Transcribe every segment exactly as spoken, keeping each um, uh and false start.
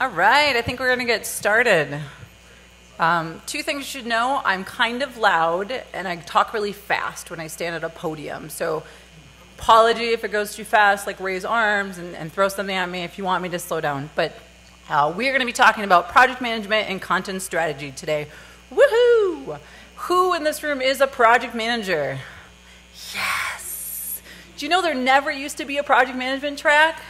All right, I think we're going to get started. Um, two things you should know. I'm kind of loud, and I talk really fast when I stand at a podium. So apology if it goes too fast, like raise arms and, and throw something at me if you want me to slow down. But uh, we're going to be talking about project management and content strategy today. Woohoo! Who in this room is a project manager? Yes! Do you know there never used to be a project management track?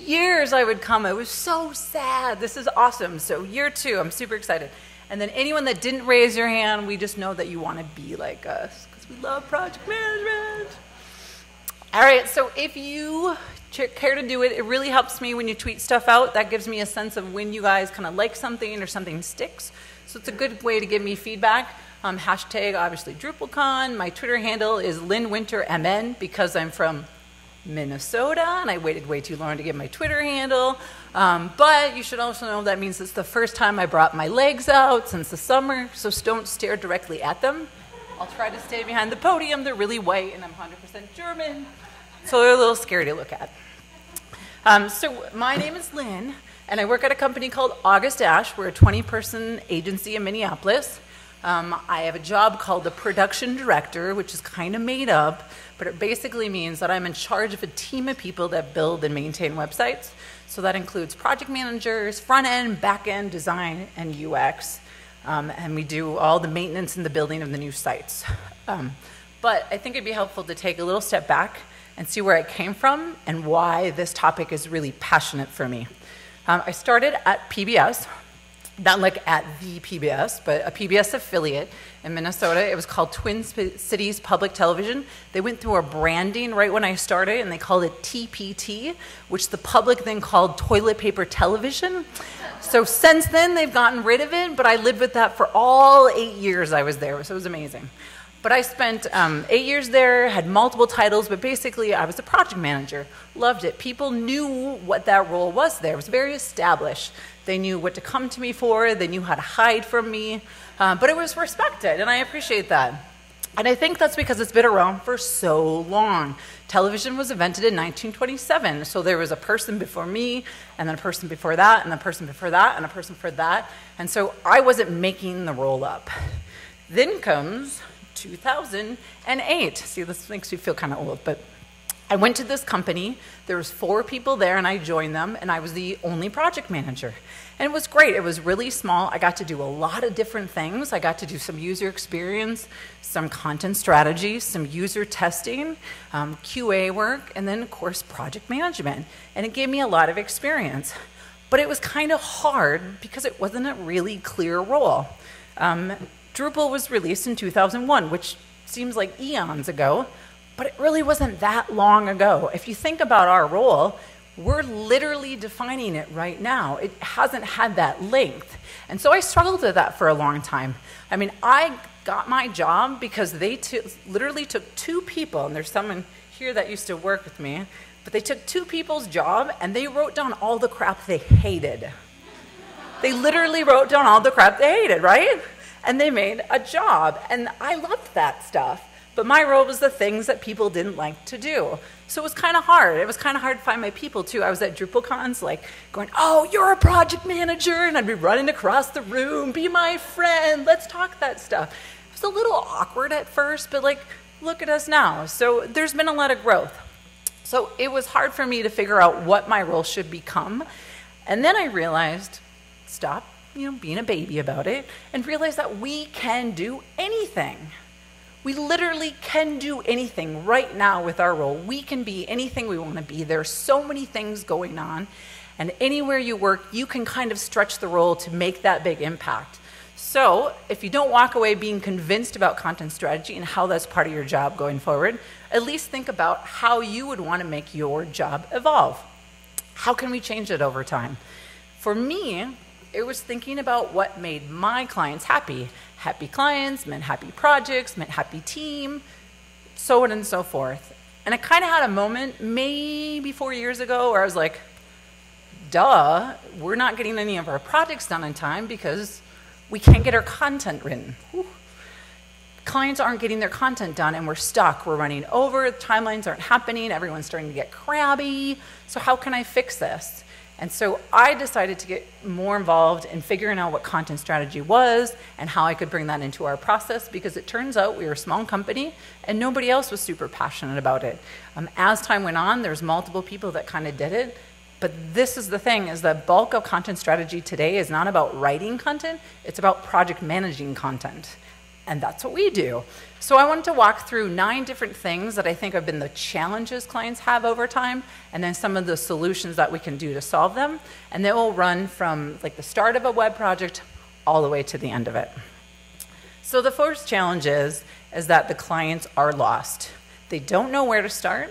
Years I would come. It was so sad. This is awesome. So year two, I'm super excited. And then anyone that didn't raise your hand, we just know that you want to be like us because we love project management. All right, so if you care to do it, it really helps me when you tweet stuff out. That gives me a sense of when you guys kind of like something or something sticks. So it's a good way to give me feedback. Um, hashtag, obviously, DrupalCon. My Twitter handle is Lynn Winter M N because I'm from Minnesota, and I waited way too long to get my Twitter handle. Um, but you should also know that means it's the first time I brought my legs out since the summer, so don't stare directly at them. I'll try to stay behind the podium. They're really white, and I'm one hundred percent German, so they're a little scary to look at. Um, so my name is Lynn, and I work at a company called August Ash. We're a twenty person agency in Minneapolis. Um, I have a job called the production director, which is kind of made up, but it basically means that I'm in charge of a team of people that build and maintain websites. So that includes project managers, front-end, back-end, design, and U X. Um, and we do all the maintenance and the building of the new sites. Um, but I think it'd be helpful to take a little step back and see where I came from and why this topic is really passionate for me. Um, I started at P B S. Not like at the P B S, but a P B S affiliate in Minnesota. It was called Twin Cities Public Television. They went through a branding right when I started, and they called it T P T, which the public then called toilet paper television. So since then, they've gotten rid of it, but I lived with that for all eight years I was there, so it was amazing. But I spent um, eight years there, had multiple titles, but basically I was a project manager. Loved it. People knew what that role was there. It was very established. They knew what to come to me for. They knew how to hide from me. Uh, but it was respected, and I appreciate that. And I think that's because it's been around for so long. Television was invented in nineteen twenty-seven, so there was a person before me, and then a person before that, and a person before that, and a person before that. And so I wasn't making the roll up. Then comes two thousand eight. See, this makes me feel kind of old, but I went to this company. There was four people there, and I joined them, and I was the only project manager. And it was great. It was really small. I got to do a lot of different things. I got to do some user experience, some content strategy, some user testing, um, Q A work, and then, of course, project management. And it gave me a lot of experience. But it was kind of hard because it wasn't a really clear role. Um, Drupal was released in two thousand one, which seems like eons ago, but it really wasn't that long ago. If you think about our role, we're literally defining it right now. It hasn't had that length. And so I struggled with that for a long time. I mean, I got my job because they took, literally took two people, and there's someone here that used to work with me, but they took two people's job, and they wrote down all the crap they hated. They literally wrote down all the crap they hated, right? And they made a job, and I loved that stuff. But my role was the things that people didn't like to do. So it was kind of hard. It was kind of hard to find my people, too. I was at DrupalCons, like, going, oh, you're a project manager, and I'd be running across the room, be my friend, let's talk that stuff. It was a little awkward at first, but, like, look at us now. So there's been a lot of growth. So it was hard for me to figure out what my role should become. And then I realized, stop. You know, being a baby about it, and realize that we can do anything. We literally can do anything right now with our role. We can be anything we want to be. There are so many things going on, and anywhere you work, you can kind of stretch the role to make that big impact. So if you don't walk away being convinced about content strategy and how that's part of your job going forward, at least think about how you would want to make your job evolve. How can we change it over time? For me, it was thinking about what made my clients happy. Happy clients meant happy projects, meant happy team, so on and so forth. And I kind of had a moment maybe four years ago where I was like, duh, we're not getting any of our projects done in time because we can't get our content written. Whew. Clients aren't getting their content done, and we're stuck. We're running over, timelines aren't happening, everyone's starting to get crabby. So how can I fix this? And so I decided to get more involved in figuring out what content strategy was and how I could bring that into our process, because it turns out we were a small company and nobody else was super passionate about it. Um, as time went on, there's multiple people that kind of did it, but this is the thing, is the bulk of content strategy today is not about writing content, it's about project managing content. And that's what we do. So I wanted to walk through nine different things that I think have been the challenges clients have over time, and then some of the solutions that we can do to solve them. And they will run from like the start of a web project all the way to the end of it. So the first challenge is, is that the clients are lost. They don't know where to start,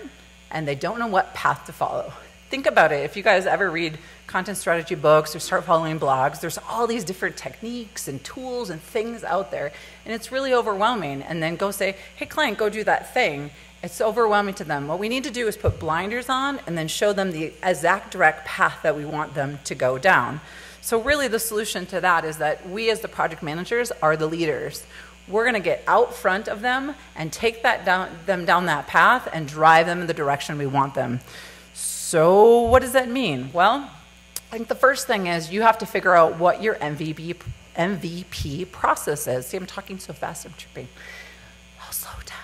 and they don't know what path to follow. Think about it. If you guys ever read content strategy books or start following blogs, there's all these different techniques and tools and things out there, and it's really overwhelming. And then go say, hey, client, go do that thing. It's overwhelming to them. What we need to do is put blinders on and then show them the exact direct path that we want them to go down. So really the solution to that is that we as the project managers are the leaders. We're going to get out front of them and take that down, them down that path and drive them in the direction we want them. So what does that mean? Well, I think the first thing is you have to figure out what your M V P, M V P process is. See, I'm talking so fast, I'm tripping. I'll slow down.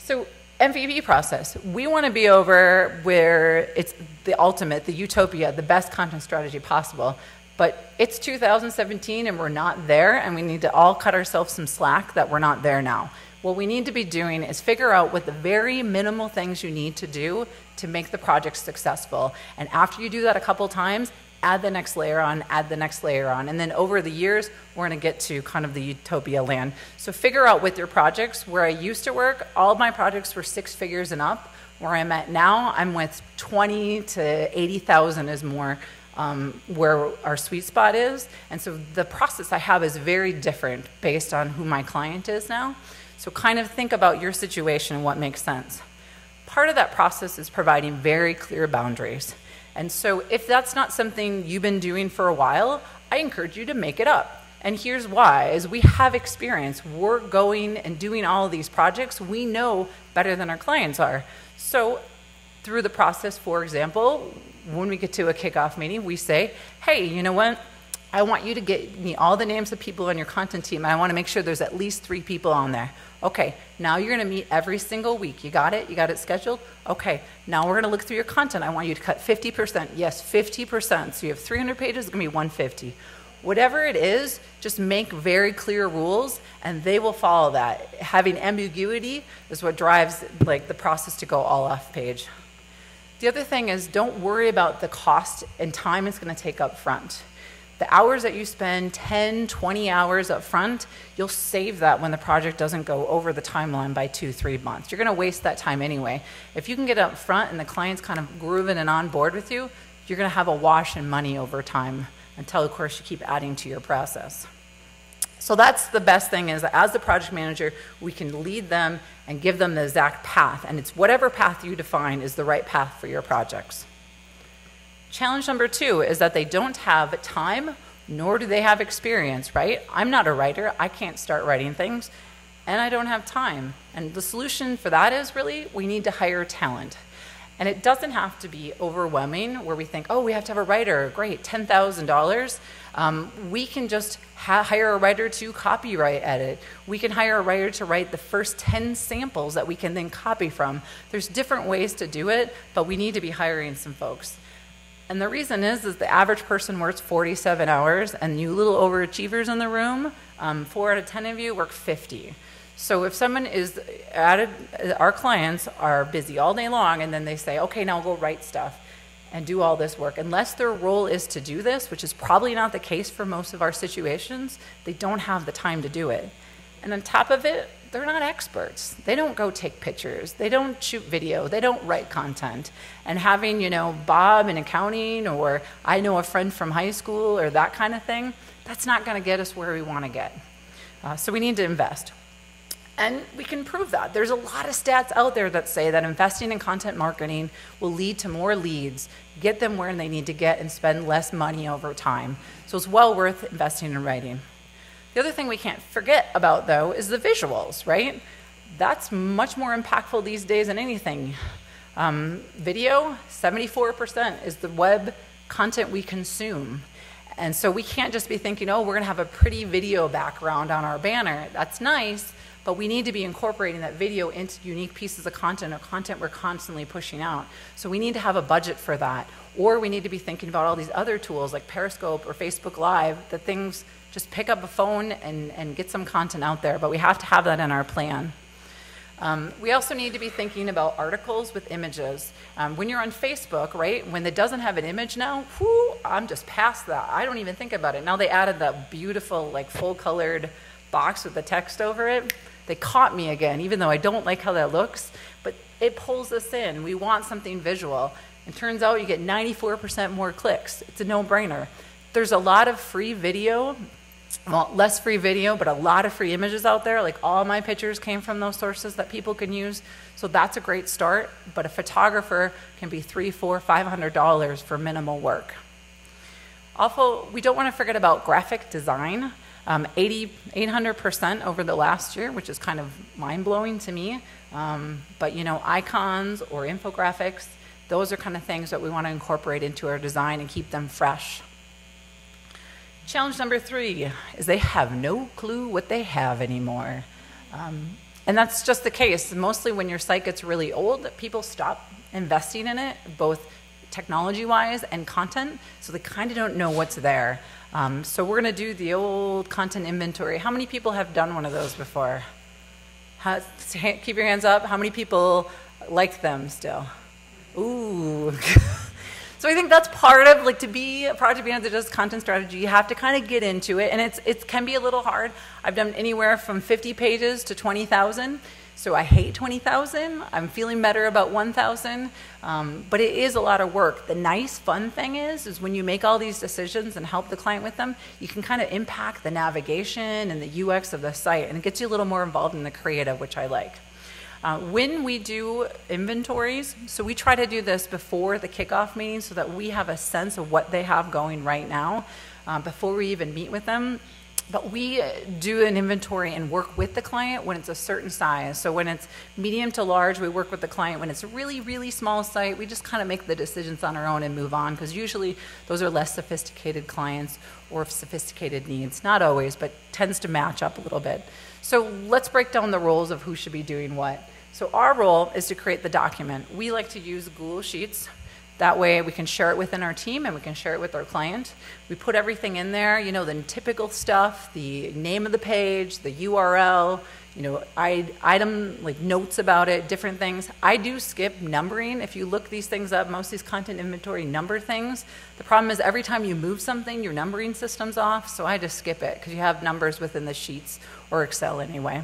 So M V P process, we want to be over where it's the ultimate, the utopia, the best content strategy possible. But it's two thousand seventeen and we're not there, and we need to all cut ourselves some slack that we're not there now. What we need to be doing is figure out what the very minimal things you need to do to make the project successful. And after you do that a couple times, add the next layer on, add the next layer on. And then over the years, we're gonna get to kind of the utopia land. So figure out with your projects. Where I used to work, all of my projects were six figures and up. Where I'm at now, I'm with twenty to eighty thousand is more um, where our sweet spot is. And so the process I have is very different based on who my client is now. So kind of think about your situation and what makes sense. Part of that process is providing very clear boundaries. And so if that's not something you've been doing for a while, I encourage you to make it up. And here's why, is we have experience. We're going and doing all of these projects. We know better than our clients are. So through the process, for example, when we get to a kickoff meeting, we say, hey, you know what? I want you to get me all the names of people on your content team. I want to make sure there's at least three people on there. Okay, now you're going to meet every single week. You got it? You got it scheduled? Okay, now we're going to look through your content. I want you to cut fifty percent. Yes, fifty percent. So you have three hundred pages, it's going to be one hundred fifty. Whatever it is, just make very clear rules, and they will follow that. Having ambiguity is what drives like the process to go all off page. The other thing is, don't worry about the cost and time it's going to take up front. The hours that you spend, ten, twenty hours up front, you'll save that when the project doesn't go over the timeline by two, three months. You're gonna waste that time anyway. If you can get up front and the client's kind of grooving and on board with you, you're gonna have a wash in money over time until, of course, you keep adding to your process. So that's the best thing, is that as the project manager, we can lead them and give them the exact path, and it's whatever path you define is the right path for your projects. Challenge number two is that they don't have time, nor do they have experience, right? I'm not a writer, I can't start writing things, and I don't have time. And the solution for that is really, we need to hire talent. And it doesn't have to be overwhelming where we think, oh, we have to have a writer, great, ten thousand dollars. Um, we can just ha hire a writer to copyright edit. We can hire a writer to write the first ten samples that we can then copy from. There's different ways to do it, but we need to be hiring some folks. And the reason is, is the average person works forty-seven hours, and you little overachievers in the room, um, four out of ten of you work fifty. So if someone is, at a, our clients are busy all day long, and then they say, okay, now go write stuff and do all this work. Unless their role is to do this, which is probably not the case for most of our situations, they don't have the time to do it. And on top of it, they're not experts. They don't go take pictures. They don't shoot video. They don't write content. And having, you know, Bob in accounting, or I know a friend from high school, or that kind of thing, that's not going to get us where we want to get. Uh, so we need to invest. And we can prove that. There's a lot of stats out there that say that investing in content marketing will lead to more leads, get them where they need to get, and spend less money over time. So it's well worth investing in writing. The other thing we can't forget about, though, is the visuals, right? That's much more impactful these days than anything. Um, video, seventy-four percent is the web content we consume. And so we can't just be thinking, oh, we're going to have a pretty video background on our banner. That's nice, but we need to be incorporating that video into unique pieces of content or content we're constantly pushing out. So we need to have a budget for that. Or we need to be thinking about all these other tools like Periscope or Facebook Live, the things, just pick up a phone and, and get some content out there. But we have to have that in our plan. Um, we also need to be thinking about articles with images. Um, when you're on Facebook, right, when it doesn't have an image now, whoo, I'm just past that. I don't even think about it. Now they added that beautiful, like, full-colored box with the text over it. They caught me again, even though I don't like how that looks. But it pulls us in. We want something visual. And turns out you get ninety-four percent more clicks. It's a no-brainer. There's a lot of free video. Well, less free video, but a lot of free images out there. Like, all my pictures came from those sources that people can use. So that's a great start, but a photographer can be three, four, five hundred dollars for minimal work. Also, we don't want to forget about graphic design. Um, eighty, eight hundred percent over the last year, which is kind of mind-blowing to me. Um, but, you know, icons or infographics, those are kind of things that we want to incorporate into our design and keep them fresh. Challenge number three is they have no clue what they have anymore. Um, and that's just the case. Mostly when your site gets really old, people stop investing in it, both technology-wise and content, so they kind of don't know what's there. Um, so we're going to do the old content inventory. How many people have done one of those before? How, keep your hands up. How many people like them still? Ooh. So I think that's part of, like, to be a project manager does content strategy, you have to kind of get into it, and it's it can be a little hard. I've done anywhere from fifty pages to twenty thousand, so I hate twenty thousand. I'm feeling better about one thousand, um, but it is a lot of work. The nice, fun thing is, is when you make all these decisions and help the client with them, you can kind of impact the navigation and the U X of the site, and it gets you a little more involved in the creative, which I like. Uh, when we do inventories, so we try to do this before the kickoff meeting so that we have a sense of what they have going right now uh, before we even meet with them. But we do an inventory and work with the client when it's a certain size. So when it's medium to large, we work with the client. When it's a really, really small site, we just kind of make the decisions on our own and move on, because usually those are less sophisticated clients or sophisticated needs. Not always, but tends to match up a little bit. So let's break down the roles of who should be doing what. So our role is to create the document. We like to use Google Sheets. That way we can share it within our team and we can share it with our client. We put everything in there, you know, the typical stuff, the name of the page, the U R L, you know, item, like notes about it, different things. I do skip numbering. If you look these things up, most of these content inventory number things. The problem is every time you move something, your numbering system's off, so I just skip it because you have numbers within the sheets or Excel anyway.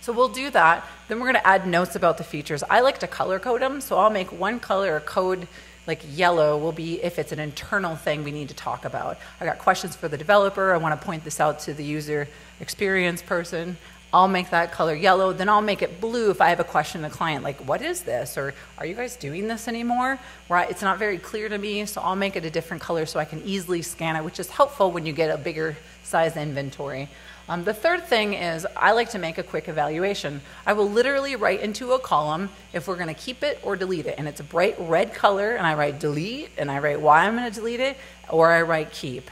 So we'll do that. Then we're going to add notes about the features. I like to color code them, so I'll make one color or code. Like yellow will be if it's an internal thing we need to talk about. I got questions for the developer. I want to point this out to the user experience person. I'll make that color yellow, then I'll make it blue if I have a question to the client, like, what is this? Or are you guys doing this anymore? Right? It's not very clear to me, so I'll make it a different color so I can easily scan it, which is helpful when you get a bigger size inventory. Um, the third thing is I like to make a quick evaluation. I will literally write into a column if we're going to keep it or delete it, and it's a bright red color, and I write delete, and I write why I'm going to delete it, or I write keep.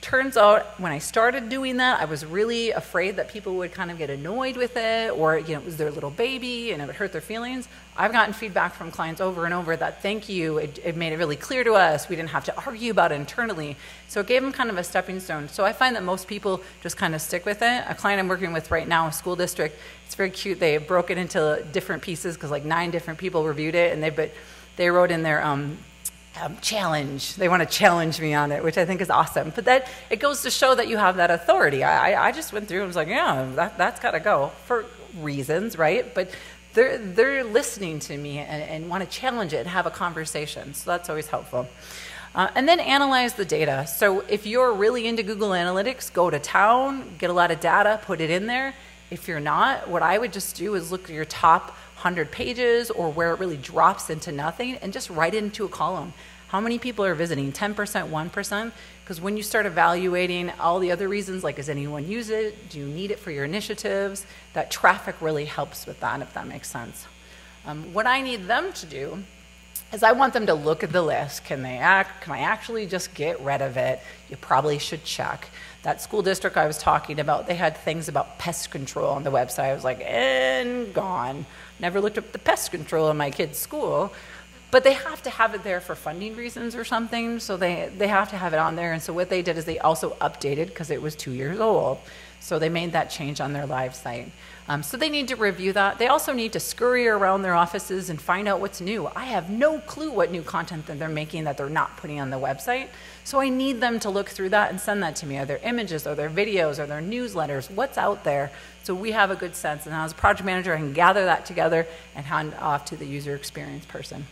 Turns out when I started doing that, I was really afraid that people would kind of get annoyed with it, or, you know, it was their little baby and it would hurt their feelings. I've gotten feedback from clients over and over that, thank you, it, it made it really clear to us. We didn't have to argue about it internally. So it gave them kind of a stepping stone. So I find that most people just kind of stick with it. A client I'm working with right now, a school district, it's very cute. They broke it into different pieces because like nine different people reviewed it, and they, but they wrote in their um, Um, challenge. They want to challenge me on it, which I think is awesome. But that it goes to show that you have that authority. I, I just went through and was like, yeah, that, that's got to go for reasons, right? But they're, they're listening to me and, and want to challenge it and have a conversation. So that's always helpful. Uh, and then analyze the data. So if you're really into Google Analytics, go to town, get a lot of data, put it in there. If you're not, what I would just do is look at your top one hundred pages or where it really drops into nothing and just write it into a column. How many people are visiting? ten percent, one percent? Because when you start evaluating all the other reasons, like does anyone use it? Do you need it for your initiatives? That traffic really helps with that, if that makes sense. Um, what I need them to do is I want them to look at the list. Can they act, can I actually just get rid of it? You probably should check. That school district I was talking about, they had things about pest control on the website. I was like, and gone. Never looked up the pest control in my kid's school. But they have to have it there for funding reasons or something, so they, they have to have it on there. And so what they did is they also updated, because it was two years old. So they made that change on their live site. Um, so they need to review that. They also need to scurry around their offices and find out what's new. I have no clue what new content that they're making that they're not putting on the website. So I need them to look through that and send that to me. Are there images, are there videos, are there newsletters? What's out there? So we have a good sense. And as a project manager, I can gather that together and hand off to the user experience person.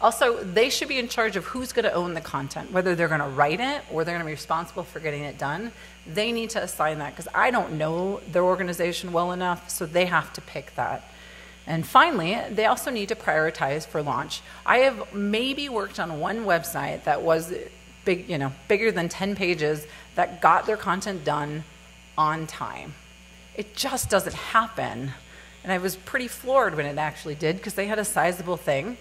Also, they should be in charge of who's going to own the content, whether they're going to write it or they're going to be responsible for getting it done. They need to assign that, because I don't know their organization well enough, so they have to pick that. And finally, they also need to prioritize for launch. I have maybe worked on one website that was big, you know, bigger than ten pages that got their content done on time. It just doesn't happen. And I was pretty floored when it actually did, because they had a sizable thing.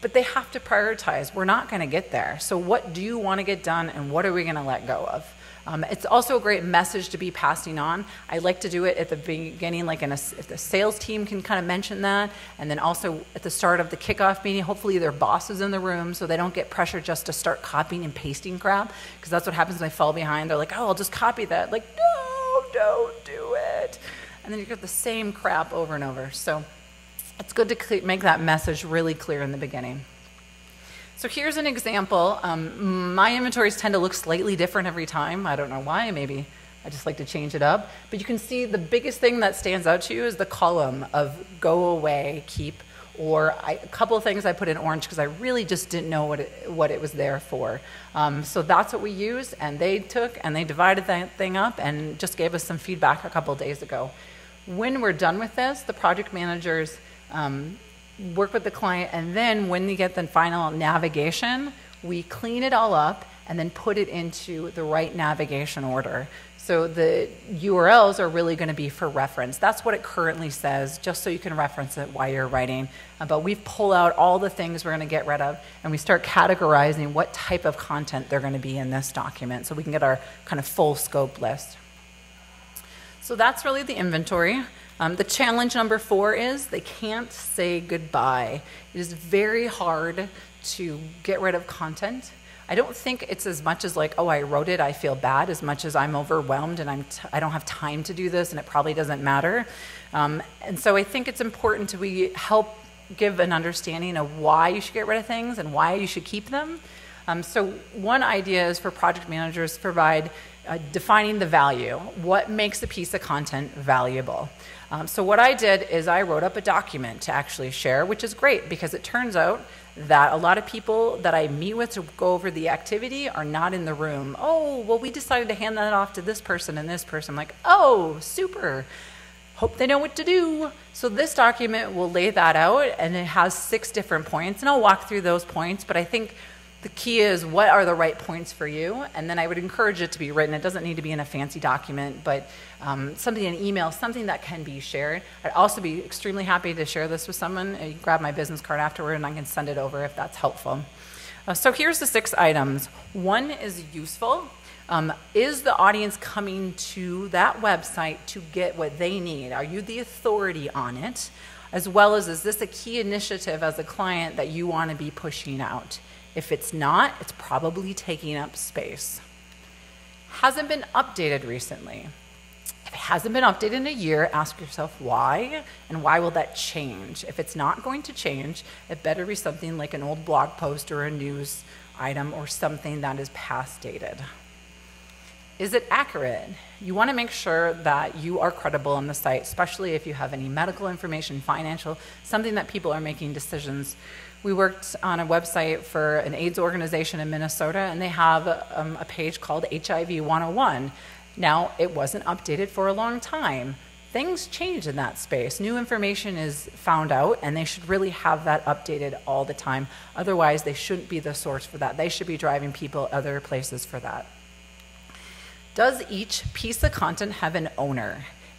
But they have to prioritize. We're not going to get there. So what do you want to get done, and what are we going to let go of? Um, it's also a great message to be passing on. I like to do it at the beginning, like in a, if the sales team can kind of mention that, and then also at the start of the kickoff meeting, hopefully their boss is in the room so they don't get pressure just to start copying and pasting crap, because that's what happens when they fall behind. They're like, oh, I'll just copy that. Like, no, don't do it. And then you get the same crap over and over. So it's good to make that message really clear in the beginning. So here's an example. Um, my inventories tend to look slightly different every time. I don't know why. Maybe I just like to change it up. But you can see the biggest thing that stands out to you is the column of go away, keep, or I, a couple of things I put in orange because I really just didn't know what it, what it was there for. Um, so that's what we used, and they took and they divided that thing up and just gave us some feedback a couple of days ago. When we're done with this, the project managers Um, work with the client, and then when you get the final navigation, we clean it all up and then put it into the right navigation order. So the U R Ls are really going to be for reference. That's what it currently says, just so you can reference it while you're writing. Uh, but we pull out all the things we're going to get rid of, and we start categorizing what type of content they're going to be in this document, so we can get our kind of full scope list. So that's really the inventory. Um, the challenge number four is they can't say goodbye. It is very hard to get rid of content. I don't think it's as much as like, oh, I wrote it, I feel bad, as much as I'm overwhelmed and I'm t I don't have time to do this and it probably doesn't matter. Um, and so I think it's important to we help give an understanding of why you should get rid of things and why you should keep them. Um, so one idea is for project managers to provide uh, defining the value. What makes a piece of content valuable? Um, so what I did is I wrote up a document to actually share, which is great because it turns out that a lot of people that I meet with to go over the activity are not in the room. Oh, well, we decided to hand that off to this person and this person. I'm like, oh, super. Hope they know what to do. So this document will lay that out, and it has six different points, and I'll walk through those points, but I think the key is what are the right points for you, and then I would encourage it to be written. It doesn't need to be in a fancy document, but um, something in email, something that can be shared. I'd also be extremely happy to share this with someone. You can grab my business card afterward and I can send it over if that's helpful. Uh, so here's the six items. One is useful. Um, is the audience coming to that website to get what they need? Are you the authority on it? As well as, is this a key initiative as a client that you want to be pushing out? If it's not, it's probably taking up space. Hasn't been updated recently. If it hasn't been updated in a year, ask yourself why, and why will that change? If it's not going to change, it better be something like an old blog post or a news item or something that is past dated. Is it accurate? You want to make sure that you are credible on the site, especially if you have any medical information, financial, something that people are making decisions. We worked on a website for an AIDS organization in Minnesota, and they have um, a page called H I V one oh one. Now, it wasn't updated for a long time. Things change in that space. New information is found out, and they should really have that updated all the time. Otherwise, they shouldn't be the source for that. They should be driving people other places for that. Does each piece of content have an owner?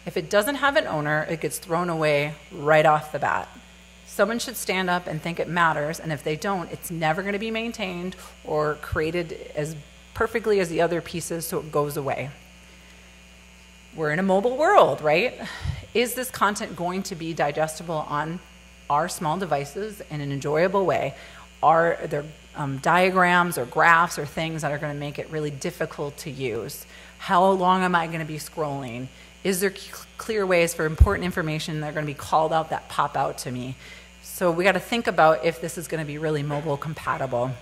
If it doesn't have an owner, it gets thrown away right off the bat. Someone should stand up and think it matters, and if they don't, it's never going to be maintained or created as perfectly as the other pieces, so it goes away. We're in a mobile world, right? Is this content going to be digestible on our small devices in an enjoyable way? Are there um, diagrams or graphs or things that are going to make it really difficult to use? How long am I going to be scrolling? Is there clear ways for important information that are going to be called out that pop out to me? So we got to think about if this is going to be really mobile compatible.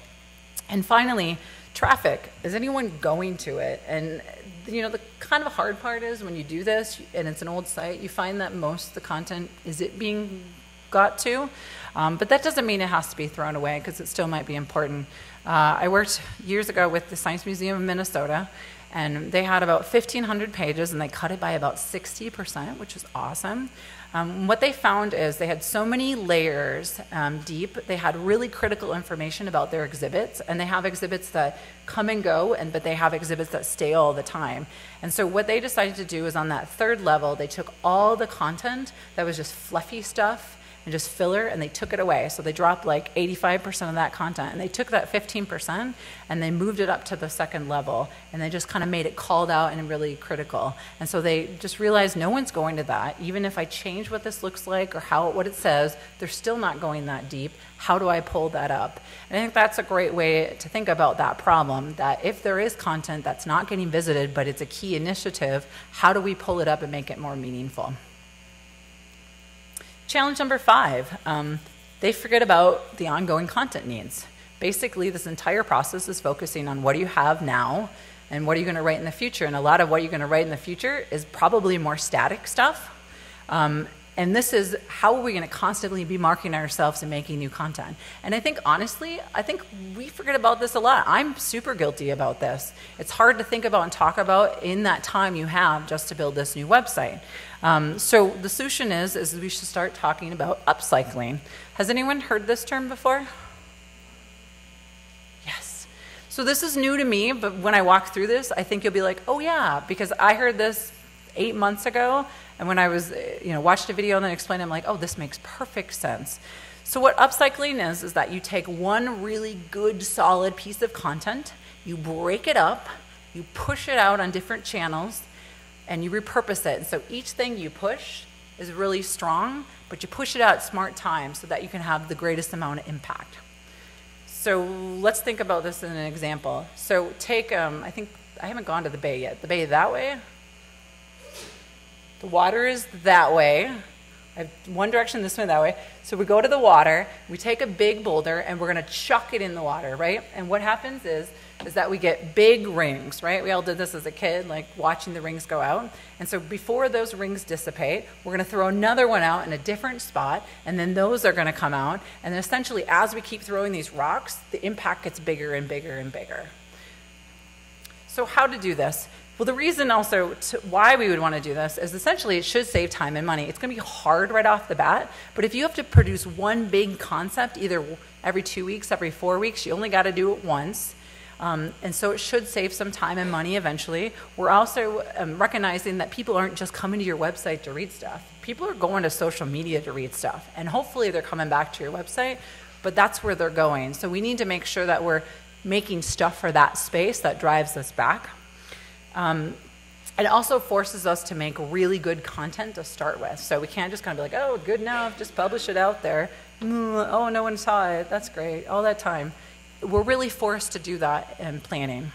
And finally, traffic. Is anyone going to it? And you know, the kind of hard part is when you do this, and it's an old site, you find that most of the content, is it being got to? Um, but that doesn't mean it has to be thrown away, because it still might be important. Uh, I worked years ago with the Science Museum of Minnesota, and they had about fifteen hundred pages, and they cut it by about sixty percent, which is awesome. Um, what they found is they had so many layers um, deep. They had really critical information about their exhibits, and they have exhibits that come and go, and but they have exhibits that stay all the time. And so what they decided to do is on that third level, they took all the content that was just fluffy stuff and just filler, and they took it away. So they dropped like eighty-five percent of that content, and they took that fifteen percent and they moved it up to the second level, and they just kind of made it called out and really critical. And so they just realized no one's going to that. Even if I change what this looks like or how what it says, they're still not going that deep. How do I pull that up? And I think that's a great way to think about that problem, that if there is content that's not getting visited but it's a key initiative, how do we pull it up and make it more meaningful? Challenge number five, um, they forget about the ongoing content needs. Basically, this entire process is focusing on what do you have now and what are you going to write in the future, and a lot of what you're going to write in the future is probably more static stuff. Um, and this is how are we going to constantly be marketing ourselves and making new content. And I think, honestly, I think we forget about this a lot. I'm super guilty about this. It's hard to think about and talk about in that time you have just to build this new website. Um, so the solution is, is we should start talking about upcycling. Has anyone heard this term before? Yes. So this is new to me, but when I walk through this, I think you'll be like, oh yeah, because I heard this eight months ago, and when I was, you know, watched a video and then explained, I'm like, oh, this makes perfect sense. So what upcycling is, is that you take one really good, solid piece of content, you break it up, you push it out on different channels, and you repurpose it. And so each thing you push is really strong, but you push it out at smart times so that you can have the greatest amount of impact. So let's think about this in an example. So take, um, I think, I haven't gone to the bay yet. The bay that way. The water is that way. I have one direction, this way, that way. So we go to the water, we take a big boulder, and we're going to chuck it in the water, right? And what happens is, is that we get big rings, right? We all did this as a kid, like watching the rings go out. And so before those rings dissipate, we're going to throw another one out in a different spot, and then those are going to come out. And then essentially, as we keep throwing these rocks, the impact gets bigger and bigger and bigger. So how to do this? Well, the reason also to why we would want to do this is essentially it should save time and money. It's going to be hard right off the bat, but if you have to produce one big concept either every two weeks, every four weeks, you only got to do it once. Um, and so it should save some time and money eventually. We're also um, recognizing that people aren't just coming to your website to read stuff. People are going to social media to read stuff, and hopefully they're coming back to your website, but that's where they're going. So we need to make sure that we're making stuff for that space that drives us back. Um, it also forces us to make really good content to start with. So we can't just kind of be like, oh, good enough, just publish it out there. Mm, oh, no one saw it, that's great, all that time. We're really forced to do that in planning.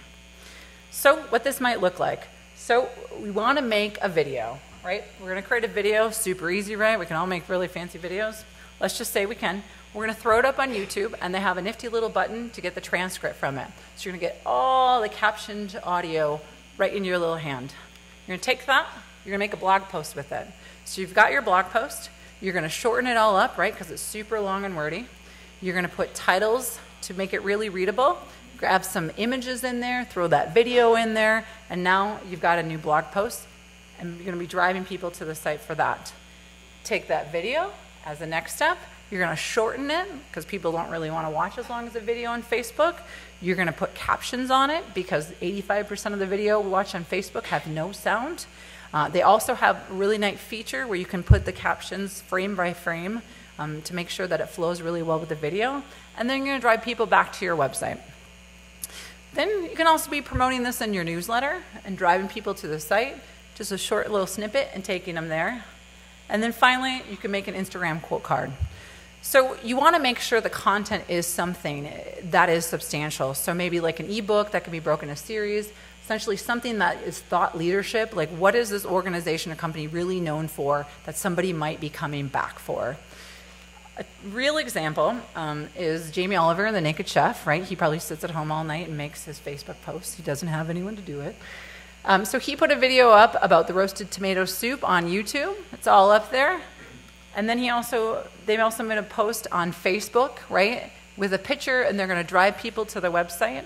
So what this might look like. So we want to make a video, right? We're going to create a video, super easy, right? We can all make really fancy videos. Let's just say we can. We're going to throw it up on YouTube, and they have a nifty little button to get the transcript from it. So you're going to get all the captioned audio right in your little hand. You're going to take that, you're going to make a blog post with it. So you've got your blog post, you're going to shorten it all up, right, because it's super long and wordy. You're going to put titles to make it really readable, grab some images in there, throw that video in there, and now you've got a new blog post, and you're going to be driving people to the site for that. Take that video as the next step. You're going to shorten it because people don't really want to watch as long as a video on Facebook. You're going to put captions on it because eighty-five percent of the video we watch on Facebook have no sound. Uh, they also have a really nice feature where you can put the captions frame by frame um, to make sure that it flows really well with the video. And then you're going to drive people back to your website. Then you can also be promoting this in your newsletter and driving people to the site, just a short little snippet and taking them there. And then finally, you can make an Instagram quote card. So you want to make sure the content is something that is substantial. So maybe like an ebook that can be broken into series, essentially something that is thought leadership, like what is this organization or company really known for that somebody might be coming back for? A real example um, is Jamie Oliver in The Naked Chef, right? He probably sits at home all night and makes his Facebook posts. He doesn't have anyone to do it. Um, so he put a video up about the roasted tomato soup on YouTube. It's all up there. And then he also, they also made a post on Facebook, right, with a picture, and they're going to drive people to the website.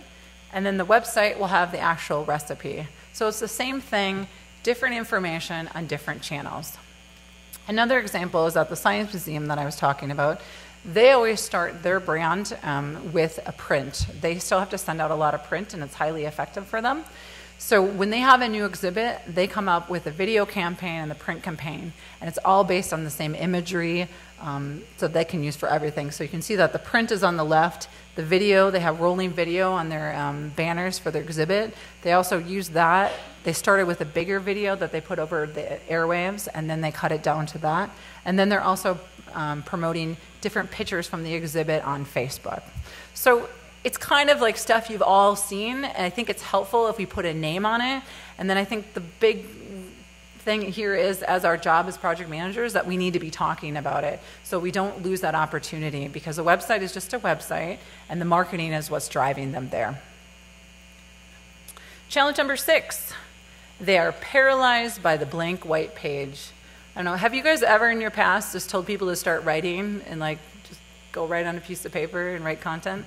And then the website will have the actual recipe. So it's the same thing, different information on different channels. Another example is at the Science Museum that I was talking about. They always start their brand um, with a print. They still have to send out a lot of print, and it's highly effective for them. So when they have a new exhibit, they come up with a video campaign and a print campaign, and it's all based on the same imagery, um, so they can use for everything. So you can see that the print is on the left, the video, they have rolling video on their um, banners for their exhibit. They also use that. They started with a bigger video that they put over the airwaves, and then they cut it down to that. And then they're also um, promoting different pictures from the exhibit on Facebook. So it's kind of like stuff you've all seen, and I think it's helpful if we put a name on it. And then I think the big thing here is, as our job as project managers, that we need to be talking about it so we don't lose that opportunity, because a website is just a website, and the marketing is what's driving them there. Challenge number six, they are paralyzed by the blank white page. I don't know, have you guys ever in your past just told people to start writing and like just go write on a piece of paper and write content?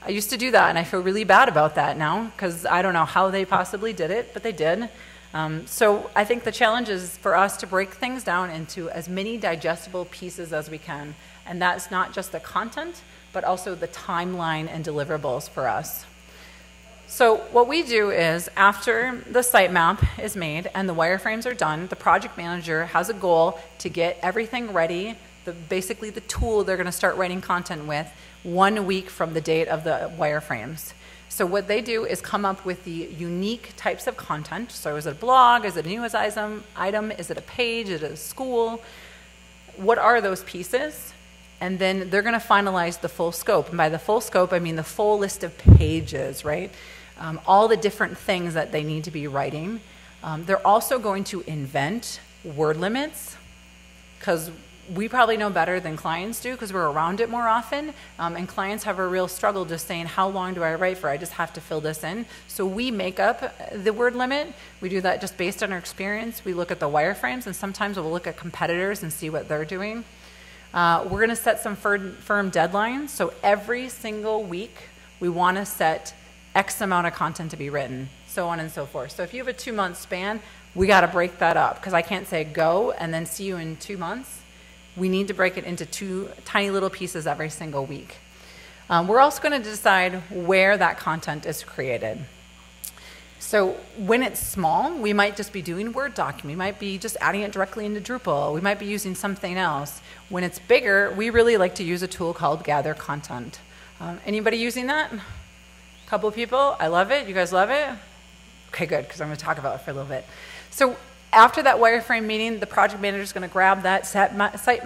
I used to do that, and I feel really bad about that now, because I don't know how they possibly did it, but they did. Um, so I think the challenge is for us to break things down into as many digestible pieces as we can, and that's not just the content, but also the timeline and deliverables for us. So what we do is, after the sitemap is made and the wireframes are done, the project manager has a goal to get everything ready, the, basically the tool they're going to start writing content with, one week from the date of the wireframes. So what they do is come up with the unique types of content. So is it a blog? Is it a news item? Is it a page? Is it a school? What are those pieces? And then they're going to finalize the full scope. And by the full scope, I mean the full list of pages, right? Um, all the different things that they need to be writing. Um, they're also going to invent word limits, because we probably know better than clients do, because we're around it more often, um, and clients have a real struggle just saying, how long do I write for? I just have to fill this in. So we make up the word limit. We do that just based on our experience. We look at the wireframes, and sometimes we'll look at competitors and see what they're doing. Uh, we're going to set some firm, firm deadlines. So every single week, we want to set X amount of content to be written, so on and so forth. So if you have a two-month span, we got to break that up, because I can't say go and then see you in two months. We need to break it into two tiny little pieces every single week. Um, we're also going to decide where that content is created. So when it's small, we might just be doing Word doc. We might be just adding it directly into Drupal. We might be using something else. When it's bigger, we really like to use a tool called Gather Content. Um, anybody using that? A couple people? I love it. You guys love it? Okay, good, because I'm going to talk about it for a little bit. So after that wireframe meeting, the project manager is going to grab that site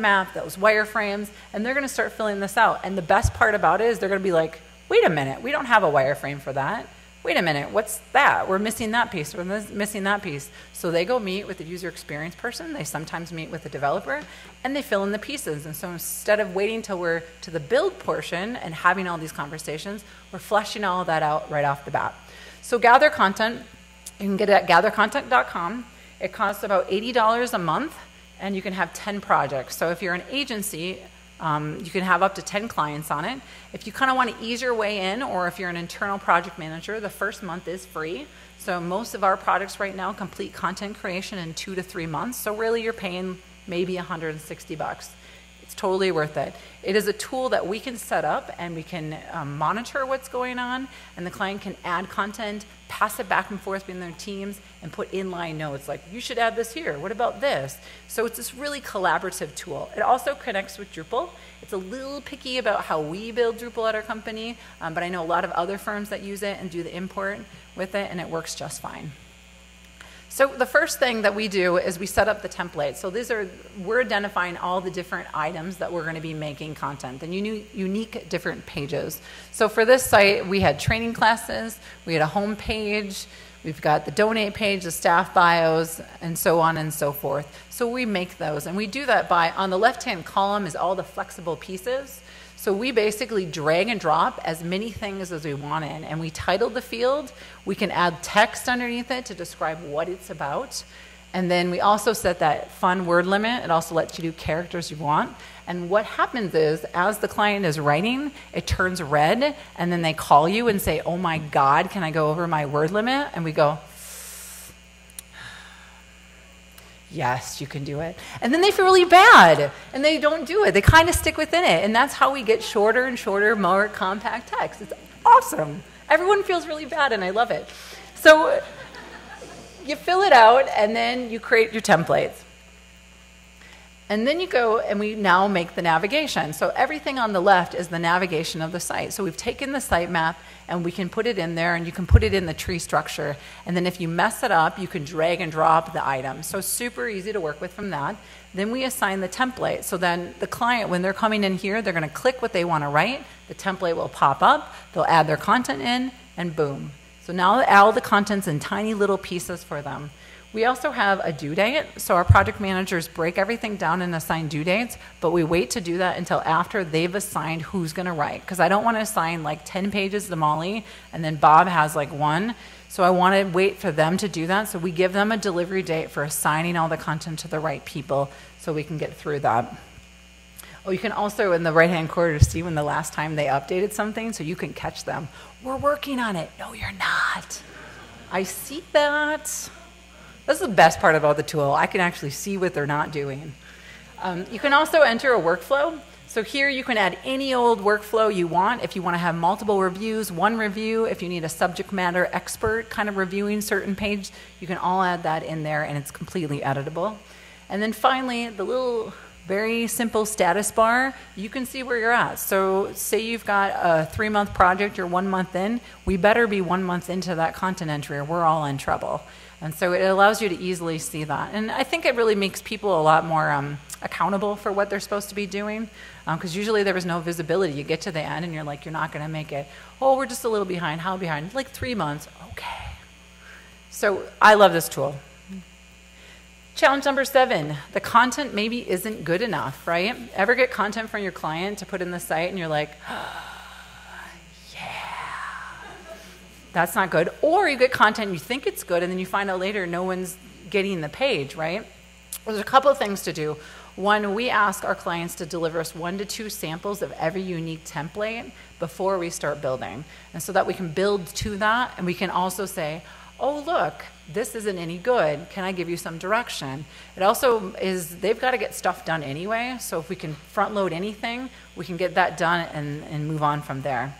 map, those wireframes, and they're going to start filling this out. And the best part about it is they're going to be like, wait a minute, we don't have a wireframe for that. Wait a minute, what's that? We're missing that piece. We're missing that piece. So they go meet with the user experience person. They sometimes meet with the developer, and they fill in the pieces. And so instead of waiting till we're to the build portion and having all these conversations, we're fleshing all that out right off the bat. So Gather Content, you can get it at gather content dot com. It costs about eighty dollars a month, and you can have ten projects. So if you're an agency, um, you can have up to ten clients on it. If you kind of want to ease your way in, or if you're an internal project manager, the first month is free. So most of our products right now complete content creation in two to three months. So really, you're paying maybe one hundred sixty bucks. It's It's totally worth it. It is a tool that we can set up, and we can um, monitor what's going on, and the client can add content, pass it back and forth between their teams, and put inline notes like, you should add this here, what about this? So it's this really collaborative tool. It also connects with Drupal. It's a little picky about how we build Drupal at our company, um, but I know a lot of other firms that use it and do the import with it, and it works just fine. So the first thing that we do is we set up the template. So these are, we're identifying all the different items that we're going to be making content, and unique different pages. So for this site, we had training classes, we had a home page, we've got the donate page, the staff bios, and so on and so forth. So we make those, and we do that by, on the left-hand column is all the flexible pieces. So we basically drag and drop as many things as we want in, and we title the field. We can add text underneath it to describe what it's about. And then we also set that fun word limit. It also lets you do characters you want. And what happens is, as the client is writing, it turns red, and then they call you and say, oh my God, can I go over my word limit? And we go, yes, you can do it. And then they feel really bad, and they don't do it. They kind of stick within it, and that's how we get shorter and shorter, more compact text. It's awesome. Everyone feels really bad, and I love it. So you fill it out, and then you create your templates. And then you go, and we now make the navigation. So everything on the left is the navigation of the site. So we've taken the sitemap, and we can put it in there, and you can put it in the tree structure. And then if you mess it up, you can drag and drop the item. So super easy to work with from that. Then we assign the template. So then the client, when they're coming in here, they're going to click what they want to write. The template will pop up. They'll add their content in, and boom. So now all the content's in tiny little pieces for them. We also have a due date, so our project managers break everything down and assign due dates, but we wait to do that until after they've assigned who's gonna write, because I don't wanna assign like ten pages to Molly, and then Bob has like one, so I wanna wait for them to do that, so we give them a delivery date for assigning all the content to the right people so we can get through that. Oh, you can also, in the right-hand corner, see when the last time they updated something, so you can catch them. We're working on it. No, you're not. I see that. That's the best part about the tool. I can actually see what they're not doing. Um, you can also enter a workflow. So here you can add any old workflow you want. If you want to have multiple reviews, one review, if you need a subject matter expert kind of reviewing certain page, you can all add that in there, and it's completely editable. And then finally, the little very simple status bar, you can see where you're at. So say you've got a three-month project, you're one month in, we better be one month into that content entry or we're all in trouble. And so it allows you to easily see that. And I think it really makes people a lot more um, accountable for what they're supposed to be doing, because um, usually there was no visibility. You get to the end and you're like, you're not gonna make it. Oh, we're just a little behind. How behind? Like three months, okay. So I love this tool. Challenge number seven, the content maybe isn't good enough, right? Ever get content from your client to put in the site and you're like, that's not good. Or you get content, you think it's good, and then you find out later no one's getting the page, right? There's a couple of things to do. One, we ask our clients to deliver us one to two samples of every unique template before we start building. And so that we can build to that, and we can also say, oh, look, this isn't any good. Can I give you some direction? It also is, they've got to get stuff done anyway, so if we can front load anything, we can get that done and, and move on from there.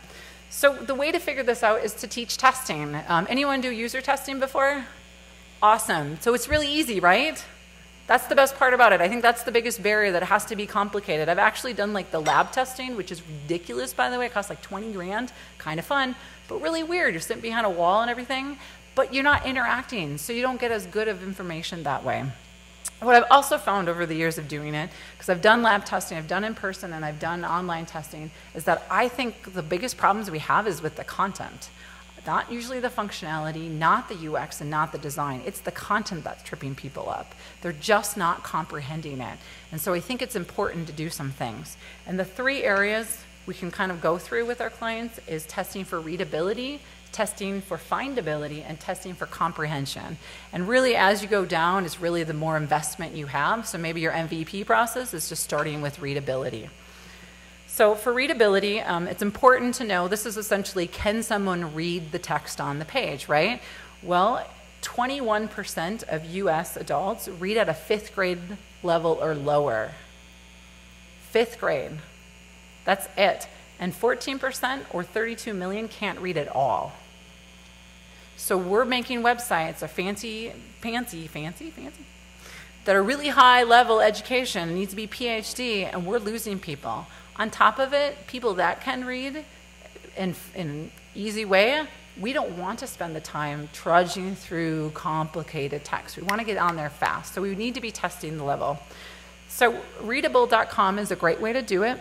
So the way to figure this out is to teach testing. Um, anyone do user testing before? Awesome. So it's really easy, right? That's the best part about it. I think that's the biggest barrier, that it has to be complicated. I've actually done like the lab testing, which is ridiculous, by the way. It costs like twenty grand, kind of fun, but really weird. You're sitting behind a wall and everything, but you're not interacting, so you don't get as good of information that way. What I've also found over the years of doing it, because I've done lab testing, I've done in person, and I've done online testing, is that I think the biggest problems we have is with the content. Not usually the functionality, not the U X, and not the design. It's the content that's tripping people up. They're just not comprehending it. And so I think it's important to do some things. And the three areas we can kind of go through with our clients is testing for readability, testing for findability, and testing for comprehension. And really, as you go down, is really the more investment you have. So maybe your M V P process is just starting with readability. So for readability, um, it's important to know, this is essentially, can someone read the text on the page, right? Well, twenty-one percent of U S adults read at a fifth grade level or lower. fifth grade. That's it. And fourteen percent or thirty-two million can't read at all. So we're making websites, a fancy, fancy, fancy, fancy, that are really high level education, needs to be PhD, and we're losing people. On top of it, people that can read in, in an easy way, we don't want to spend the time trudging through complicated text. We want to get on there fast. So we need to be testing the level. So readable dot com is a great way to do it.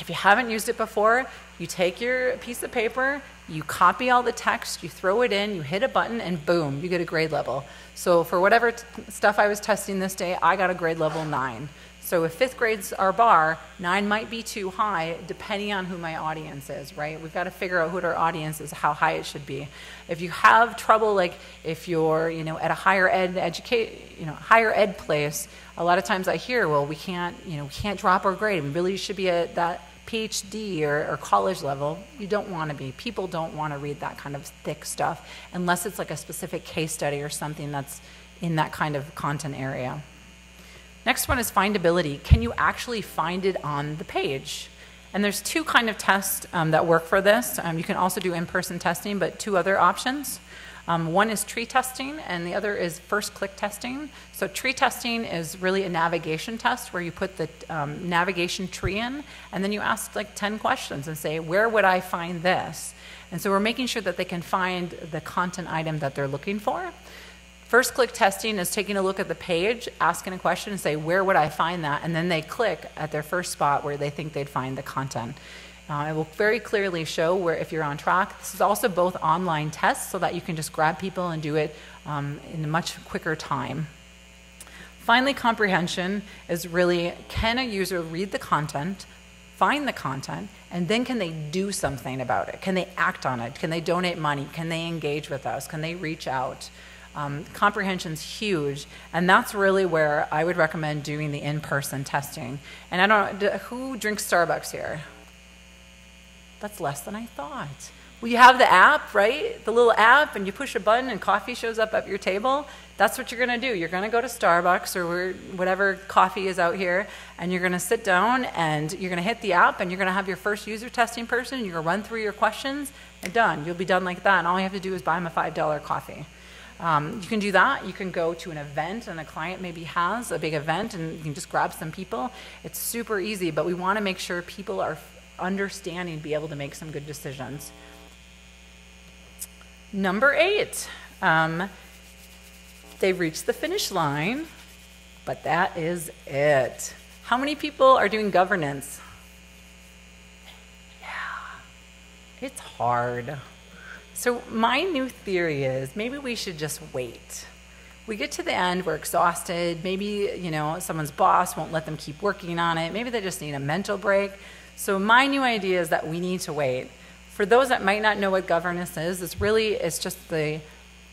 If you haven't used it before, you take your piece of paper, you copy all the text, you throw it in, you hit a button, and boom, you get a grade level. So for whatever t stuff I was testing this day, I got a grade level nine. So if fifth grade's our bar, nine might be too high depending on who my audience is, right? We've got to figure out who our audience is, how high it should be. If you have trouble, like if you're, you know, at a higher ed educate, you know, higher ed place, a lot of times I hear, well, we can't, you know, we can't drop our grade. We really should be at that PhD or, or college level. You don't want to be. People don't want to read that kind of thick stuff unless it's like a specific case study or something that's in that kind of content area. Next one is findability. Can you actually find it on the page? And there's two kind of tests um, that work for this. Um, you can also do in-person testing, but two other options. Um, one is tree testing, and the other is first click testing. So tree testing is really a navigation test where you put the um, navigation tree in, and then you ask like ten questions and say, where would I find this? And so we're making sure that they can find the content item that they're looking for. First click testing is taking a look at the page, asking a question and say, where would I find that? And then they click at their first spot where they think they'd find the content. Uh, it will very clearly show where if you're on track. This is also both online tests so that you can just grab people and do it um, in a much quicker time. Finally, comprehension is really, can a user read the content, find the content, and then can they do something about it? Can they act on it? Can they donate money? Can they engage with us? Can they reach out? Um, comprehension's huge, and that's really where I would recommend doing the in-person testing. And I don't know, who drinks Starbucks here? That's less than I thought. Well, you have the app, right? The little app, and you push a button and coffee shows up at your table. That's what you're gonna do. You're gonna go to Starbucks or whatever coffee is out here, and you're gonna sit down and you're gonna hit the app and you're gonna have your first user testing person, and you're gonna run through your questions, and done. You'll be done like that, and all you have to do is buy them a five dollar coffee. Um, you can do that. You can go to an event, and a client maybe has a big event, and you can just grab some people. It's super easy, but we want to make sure people are understanding, be able to make some good decisions. Number eight, um, they've reached the finish line, but that is it. How many people are doing governance? Yeah, it's hard. So my new theory is maybe we should just wait. We get to the end, we're exhausted, maybe, you know, someone's boss won't let them keep working on it, maybe they just need a mental break. So my new idea is that we need to wait. For those that might not know what governance is, it's really, it's just the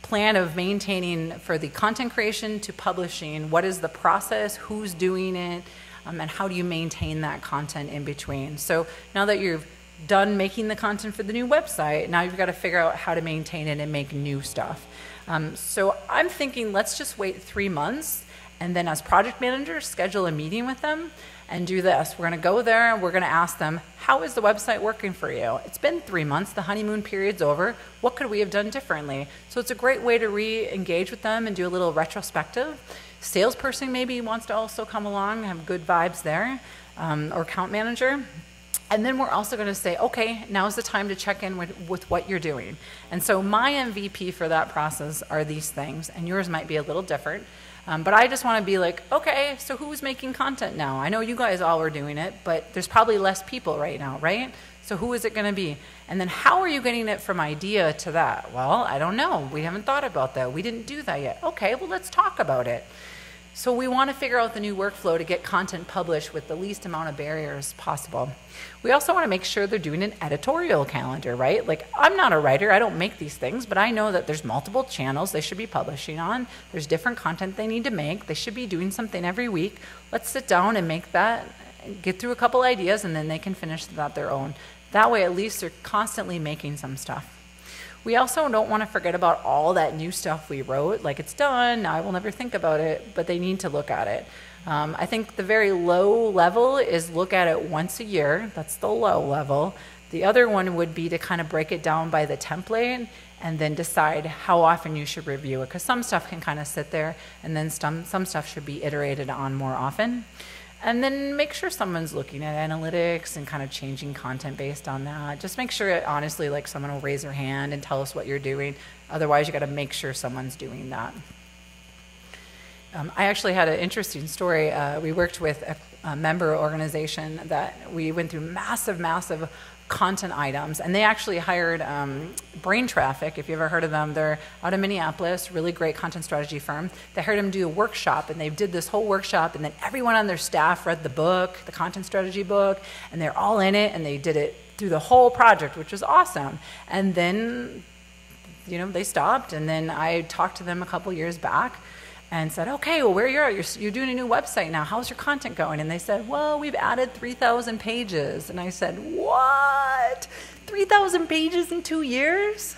plan of maintaining for the content creation to publishing, what is the process, who's doing it, um, and how do you maintain that content in between. So now that you've done making the content for the new website, now you've got to figure out how to maintain it and make new stuff. Um, so I'm thinking let's just wait three months and then as project managers schedule a meeting with them and do this. We're going to go there and we're going to ask them, how is the website working for you? It's been three months, the honeymoon period's over, what could we have done differently? So it's a great way to re-engage with them and do a little retrospective. Salesperson maybe wants to also come along, have good vibes there, um, or account manager. And then we're also going to say, okay, now's the time to check in with, with what you're doing. And so my M V P for that process are these things, and yours might be a little different. Um, but I just want to be like, okay, so who's making content now? I know you guys all are doing it, but there's probably less people right now, right? So who is it going to be? And then how are you getting it from idea to that? Well, I don't know. We haven't thought about that. We didn't do that yet. Okay, well, let's talk about it. So we want to figure out the new workflow to get content published with the least amount of barriers possible. We also want to make sure they're doing an editorial calendar, right? Like, I'm not a writer, I don't make these things, but I know that there's multiple channels they should be publishing on. There's different content they need to make. They should be doing something every week. Let's sit down and make that, get through a couple ideas, and then they can finish that their own. That way, at least they're constantly making some stuff. We also don't want to forget about all that new stuff we wrote, like it's done, now I will never think about it, but they need to look at it. Um, I think the very low level is look at it once a year, that's the low level. The other one would be to kind of break it down by the template and then decide how often you should review it, because some stuff can kind of sit there and then some, some stuff should be iterated on more often. And then make sure someone's looking at analytics and kind of changing content based on that. Just make sure, it, honestly, like someone will raise their hand and tell us what you're doing. Otherwise, you got to make sure someone's doing that. Um, I actually had an interesting story. Uh, we worked with a, a member organization that we went through massive, massive content items, and they actually hired um, Brain Traffic, if you've ever heard of them. They're out of Minneapolis, really great content strategy firm. They hired them to do a workshop, and they did this whole workshop, and then everyone on their staff read the book, the content strategy book, and they're all in it, and they did it through the whole project, which was awesome. And then, you know, they stopped, and then I talked to them a couple years back, and said, okay, well, where you are, you're, you're doing a new website now, how's your content going? And they said, well, we've added three thousand pages. And I said, what? three thousand pages in two years?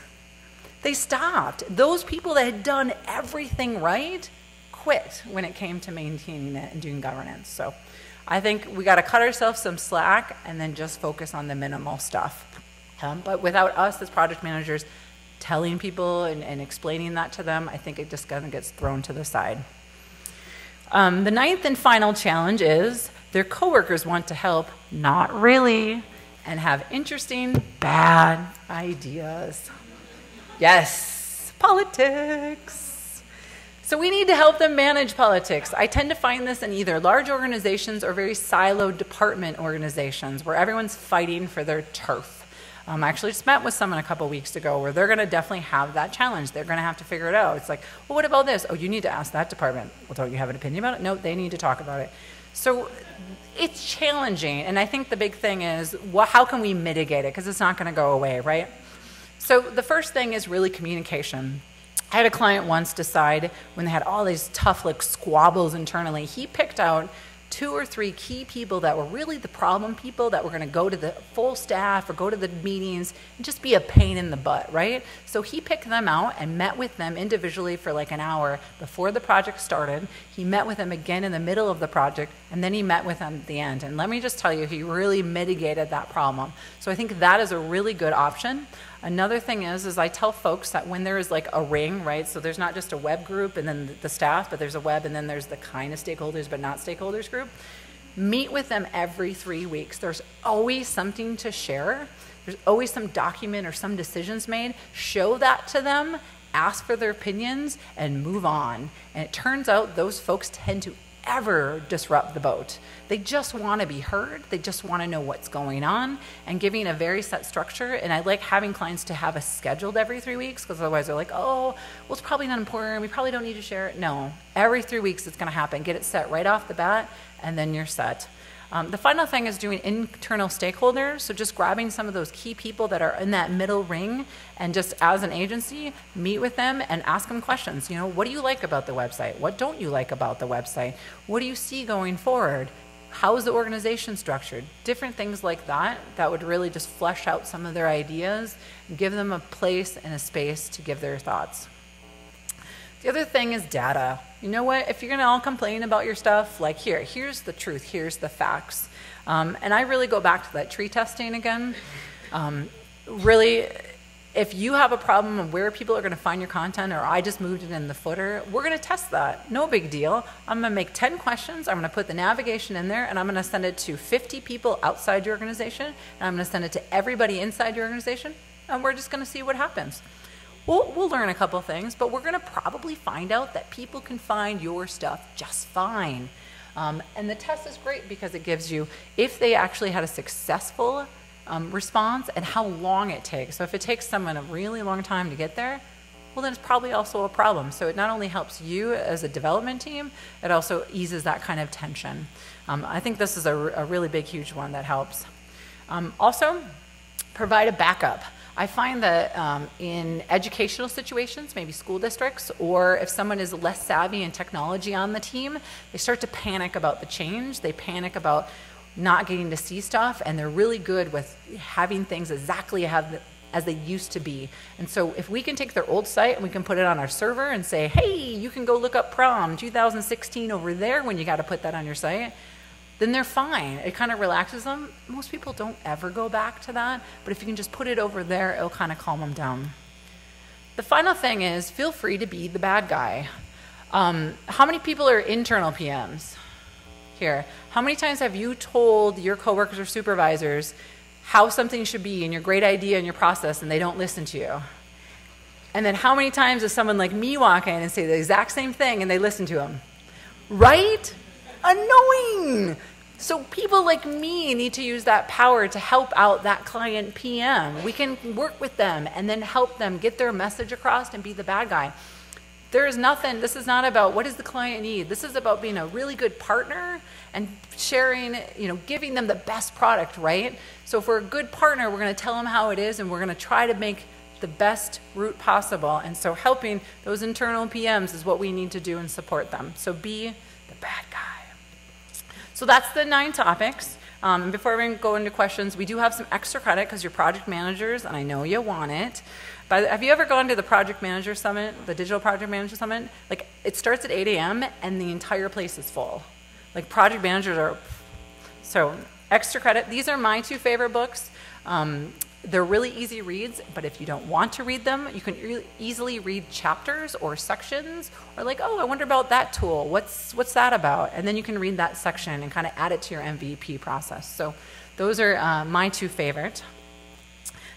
They stopped. Those people that had done everything right quit when it came to maintaining it and doing governance. So I think we gotta cut ourselves some slack and then just focus on the minimal stuff. Um, but without us as project managers, telling people and, and explaining that to them, I think it just kind of gets thrown to the side. Um, the ninth and final challenge is their coworkers want to help, not really, and have interesting, bad ideas. Yes, politics. So we need to help them manage politics. I tend to find this in either large organizations or very siloed department organizations where everyone's fighting for their turf. Um, I actually just met with someone a couple weeks ago where they're going to definitely have that challenge. They're going to have to figure it out. It's like, well, what about this? Oh, you need to ask that department. Well, don't you have an opinion about it? No, they need to talk about it. So it's challenging, and I think the big thing is, well, how can we mitigate it? Because it's not going to go away, right? So the first thing is really communication. I had a client once decide when they had all these tough like squabbles internally, he picked out two or three key people that were really the problem people that were going to go to the full staff or go to the meetings and just be a pain in the butt, right? So he picked them out and met with them individually for like an hour before the project started. He met with them again in the middle of the project, and then he met with them at the end. And let me just tell you, he really mitigated that problem. So I think that is a really good option. Another thing is, is I tell folks that when there is like a ring, right, so there's not just a web group and then the staff, but there's a web and then there's the kind of stakeholders but not stakeholders group, meet with them every three weeks. There's always something to share. There's always some document or some decisions made. Show that to them, ask for their opinions, and move on. And it turns out those folks tend to ever disrupt the boat. They just want to be heard, they just want to know what's going on, and giving a very set structure. And I like having clients to have us scheduled every three weeks, because otherwise they're like, oh, well, it's probably not important, we probably don't need to share it. No, every three weeks it's going to happen. Get it set right off the bat, and then you're set. Um, the final thing is doing internal stakeholders, so just grabbing some of those key people that are in that middle ring and just as an agency, meet with them and ask them questions. You know, what do you like about the website? What don't you like about the website? What do you see going forward? How is the organization structured? Different things like that, that would really just flesh out some of their ideas, and give them a place and a space to give their thoughts. The other thing is data. You know what, if you're gonna all complain about your stuff, like here, here's the truth, here's the facts. Um, and I really go back to that tree testing again. Um, really, if you have a problem of where people are gonna find your content, or I just moved it in the footer, we're gonna test that, no big deal. I'm gonna make ten questions, I'm gonna put the navigation in there, and I'm gonna send it to fifty people outside your organization, and I'm gonna send it to everybody inside your organization, and we're just gonna see what happens. We'll, we'll learn a couple things, but we're going to probably find out that people can find your stuff just fine. Um, and the test is great because it gives you if they actually had a successful um, response and how long it takes. So if it takes someone a really long time to get there, well, then it's probably also a problem. So it not only helps you as a development team, it also eases that kind of tension. Um, I think this is a, a really big, huge one that helps. Um, also, provide a backup. I find that um, in educational situations, maybe school districts, or if someone is less savvy in technology on the team, they start to panic about the change. They panic about not getting to see stuff, and they're really good with having things exactly have the, as they used to be. And so if we can take their old site and we can put it on our server and say, hey, you can go look up prom two thousand sixteen over there when you got to put that on your site, then they're fine. It kind of relaxes them. Most people don't ever go back to that, but if you can just put it over there, it'll kind of calm them down. The final thing is feel free to be the bad guy. Um, how many people are internal P Ms here? How many times have you told your coworkers or supervisors how something should be and your great idea and your process, and they don't listen to you? And then how many times does someone like me walk in and say the exact same thing and they listen to them? Right? Annoying! So people like me need to use that power to help out that client P M. We can work with them and then help them get their message across and be the bad guy. There is nothing, this is not about what does the client need. This is about being a really good partner and sharing, you know, giving them the best product, right? So if we're a good partner, we're gonna tell them how it is and we're gonna try to make the best route possible. And so helping those internal P Ms is what we need to do and support them. So be the bad guy. So that's the nine topics. Um, and before we go into questions, we do have some extra credit because you're project managers and I know you want it. But have you ever gone to the Project Manager Summit, the Digital Project Manager Summit? Like, it starts at eight A M and the entire place is full. Like, project managers are, so extra credit. These are my two favorite books. Um, they're really easy reads, but if you don't want to read them, you can e easily read chapters or sections, or like, oh, I wonder about that tool. What's, what's that about? And then you can read that section and kind of add it to your M V P process. So those are uh, my two favorite.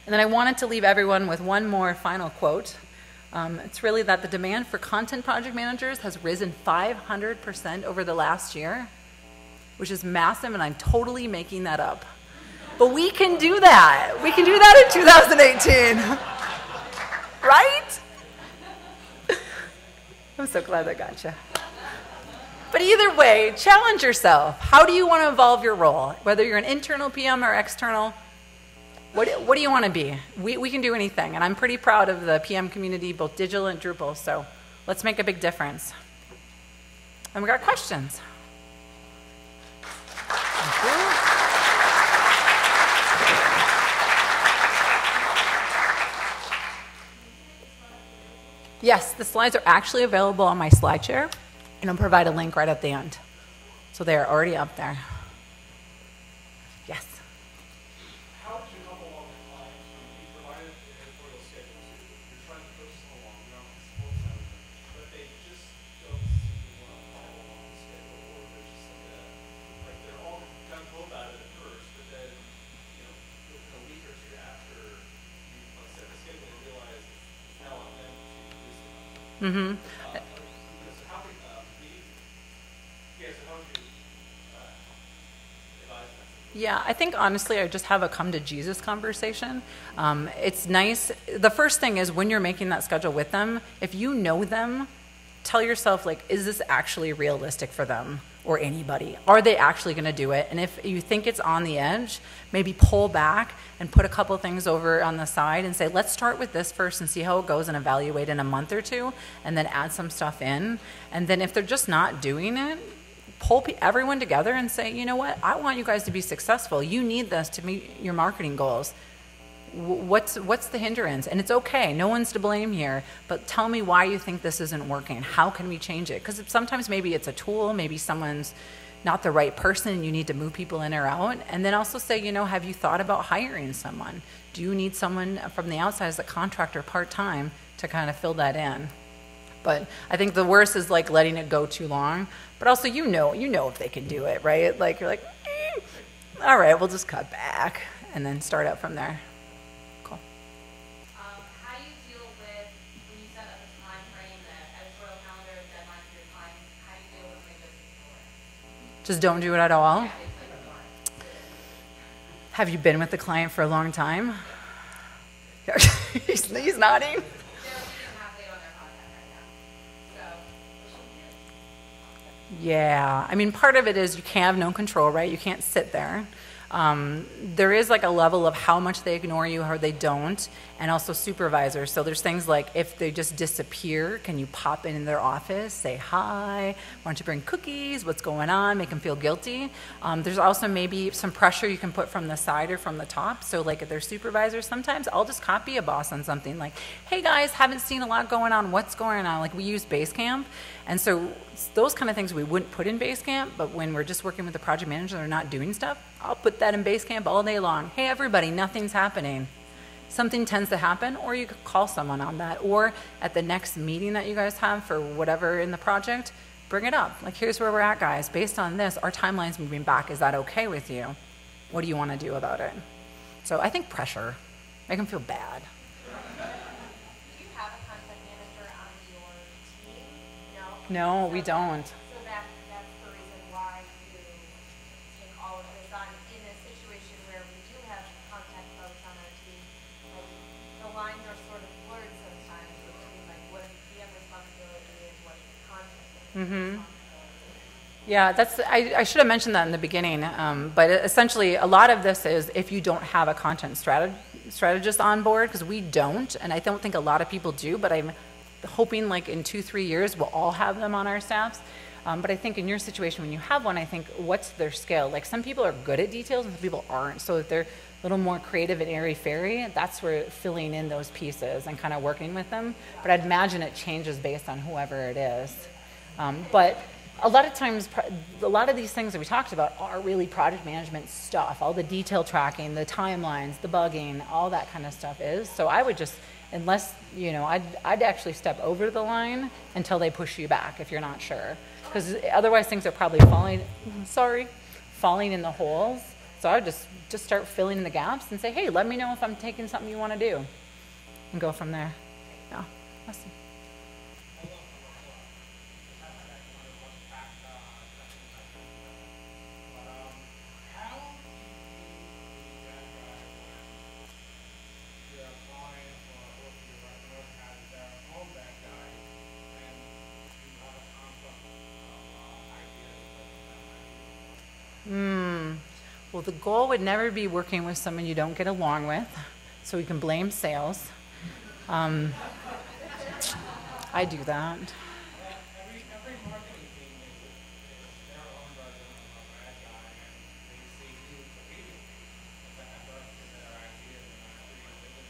And then I wanted to leave everyone with one more final quote. Um, it's really that the demand for content project managers has risen five hundred percent over the last year, which is massive, and I'm totally making that up. But we can do that. We can do that in two thousand eighteen. Right? I'm so glad I got you. But either way, challenge yourself. How do you want to evolve your role? Whether you're an internal P M or external, What, what do you want to be? We, we can do anything, and I'm pretty proud of the P M community, both digital and Drupal, so let's make a big difference. And we got questions. Yes, the slides are actually available on my SlideShare, and I'll provide a link right at the end. So they are already up there. Yes. Mm-hmm. Yeah, I think honestly I just have a come to Jesus conversation. Um, it's nice. The first thing is when you're making that schedule with them, if you know them, tell yourself, like, is this actually realistic for them or anybody? Are they actually going to do it? And if you think it's on the edge, maybe pull back and put a couple things over on the side and say, let's start with this first and see how it goes and evaluate in a month or two, and then add some stuff in. And then if they're just not doing it, pull everyone together and say, you know what, I want you guys to be successful. You need this to meet your marketing goals. What's, what's the hindrance? And it's okay, no one's to blame here, but tell me why you think this isn't working. How can we change it? Because sometimes maybe it's a tool, maybe someone's not the right person and you need to move people in or out. And then also say, you know, have you thought about hiring someone? Do you need someone from the outside as a contractor part-time to kind of fill that in? But I think the worst is like letting it go too long. But also, you know, you know if they can do it, right? Like you're like, eh, all right, we'll just cut back and then start out from there. Just don't do it at all. Have you been with the client for a long time? he's, he's nodding. Yeah, I mean, part of it is you can't have no control, right? You can't sit there. Um, there is like a level of how much they ignore you, how they don't, and also supervisors. So there's things like if they just disappear, can you pop in their office, say hi, why don't you bring cookies, what's going on, make them feel guilty. Um, there's also maybe some pressure you can put from the side or from the top. So like if they're supervisors, sometimes I'll just copy a boss on something like, hey guys, haven't seen a lot going on, what's going on? Like we use Basecamp. And so those kind of things we wouldn't put in Basecamp, but when we're just working with the project manager and they're not doing stuff, I'll put that in Basecamp all day long. Hey everybody, nothing's happening. Something tends to happen, or you could call someone on that, or at the next meeting that you guys have for whatever in the project, bring it up. Like, here's where we're at, guys. Based on this, our timeline's moving back. Is that okay with you? What do you want to do about it? So I think pressure, make them feel bad. No, we don't. So that, that's the reason why you take all of this on in a situation where we do have contact folks on our team. Like, the lines are sort of blurred sometimes between like what P M responsibility is, what contact is. Mm-hmm. Yeah, that's, I, I should have mentioned that in the beginning, um, but essentially a lot of this is if you don't have a content strateg strategist on board, because we don't, and I don't think a lot of people do, but I'm hoping like in two, three years we'll all have them on our staffs. Um, but I think in your situation when you have one, I think what's their skill? Like some people are good at details and some people aren't. So if they're a little more creative and airy-fairy, that's where filling in those pieces and kind of working with them. But I'd imagine it changes based on whoever it is. Um, but a lot of times, a lot of these things that we talked about are really project management stuff. All the detail tracking, the timelines, the bugging, all that kind of stuff is. So I would just, unless, you know, I'd, I'd actually step over the line until they push you back if you're not sure. Because otherwise things are probably falling, sorry, falling in the holes. So I would just, just start filling in the gaps and say, hey, let me know if I'm taking something you want to do. And go from there. Yeah, awesome. Well, the goal would never be working with someone you don't get along with, so we can blame sales. Um, I do that.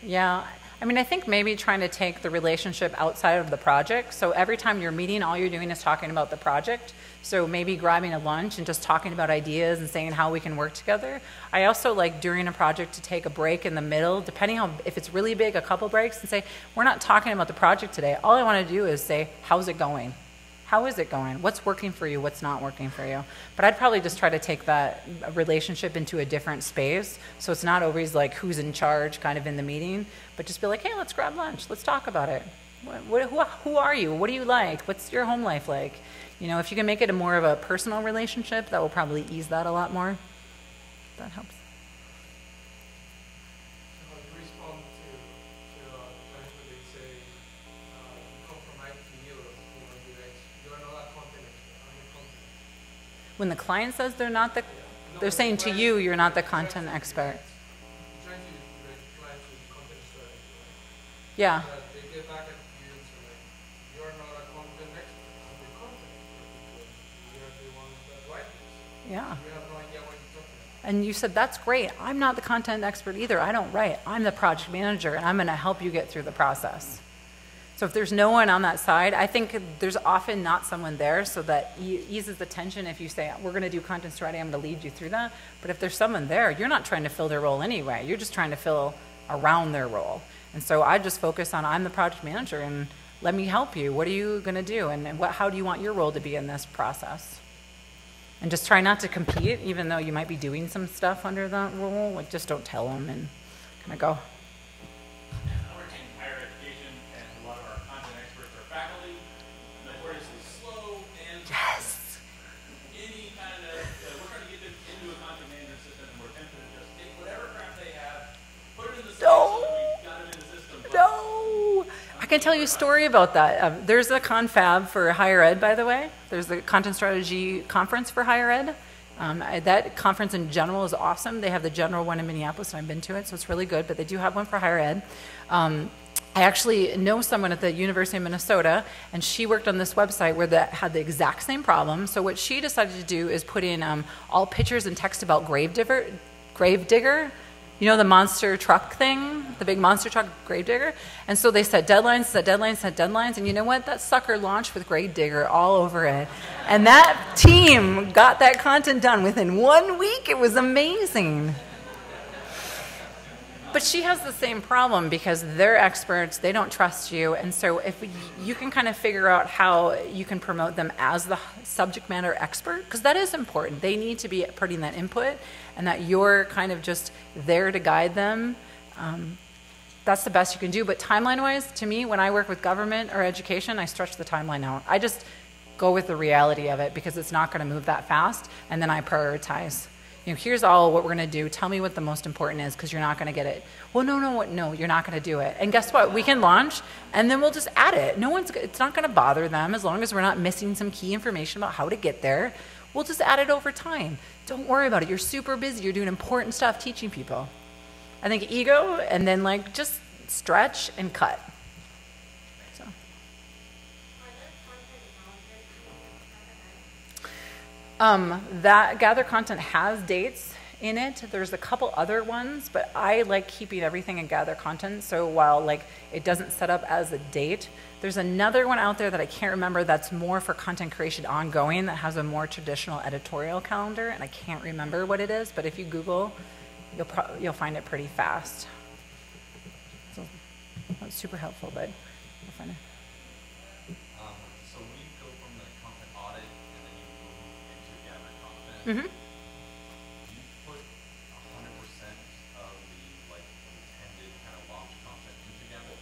Yeah, I mean, I think maybe trying to take the relationship outside of the project. So every time you're meeting, all you're doing is talking about the project. So maybe grabbing a lunch and just talking about ideas and saying how we can work together. I also like during a project to take a break in the middle, depending on if it's really big, a couple breaks, and say, we're not talking about the project today. All I want to do is say, how's it going? How is it going? What's working for you? What's not working for you? But I'd probably just try to take that relationship into a different space. So it's not always like who's in charge kind of in the meeting, but just be like, hey, let's grab lunch. Let's talk about it. What, what, who, who are you? What do you like? What's your home life like? You know, if you can make it a more of a personal relationship, that will probably ease that a lot more. That helps. When the client says they're not the, they're saying to you, you're not the content expert. Yeah. Yeah. And you said, that's great. I'm not the content expert either. I don't write. I'm the project manager, and I'm going to help you get through the process. So if there's no one on that side, I think there's often not someone there, so that e eases the tension if you say, we're going to do content strategy, I'm going to lead you through that. But if there's someone there, you're not trying to fill their role anyway. You're just trying to fill around their role. And so I just focus on, I'm the project manager, and let me help you. What are you going to do? And what, how do you want your role to be in this process? And just try not to compete, even though you might be doing some stuff under that role. Like, just don't tell them and kind of go. I can tell you a story about that. Um, there's a Confab for higher ed, by the way. There's the content strategy conference for higher ed. Um, I, that conference in general is awesome. They have the general one in Minneapolis, and I've been to it, so it's really good, but they do have one for higher ed. Um, I actually know someone at the University of Minnesota, and she worked on this website where that had the exact same problem. So what she decided to do is put in um, all pictures and text about Grave Digger, Grave Digger, you know, the monster truck thing, the big monster truck, Grave Digger. And so they set deadlines, set deadlines, set deadlines, and you know what? That sucker launched with Grave Digger all over it. And that team got that content done within one week. It was amazing. But she has the same problem because they're experts, they don't trust you, and so if we, you can kind of figure out how you can promote them as the subject matter expert, because that is important. They need to be putting that input, and that you're kind of just there to guide them. Um, that's the best you can do, but timeline-wise, to me, when I work with government or education, I stretch the timeline out. I just go with the reality of it because it's not going to move that fast, and then I prioritize. You know, here's all what we're going to do. Tell me what the most important is, because you're not going to get it. Well, no, no, no, you're not going to do it. And guess what? We can launch, and then we'll just add it. No one's, it's not going to bother them as long as we're not missing some key information about how to get there. We'll just add it over time. Don't worry about it. You're super busy. You're doing important stuff teaching people. I think ego, and then like just stretch and cut. Um, that Gather Content has dates in it. There's a couple other ones, but I like keeping everything in Gather Content, so while like it doesn't set up as a date, there's another one out there that I can't remember that's more for content creation ongoing that has a more traditional editorial calendar, and I can't remember what it is, but if you Google, you'll, pro you'll find it pretty fast. So, not super helpful, but you'll find it. Mm-hmm. Do you put one hundred percent of the like, intended kind of launch content into Gather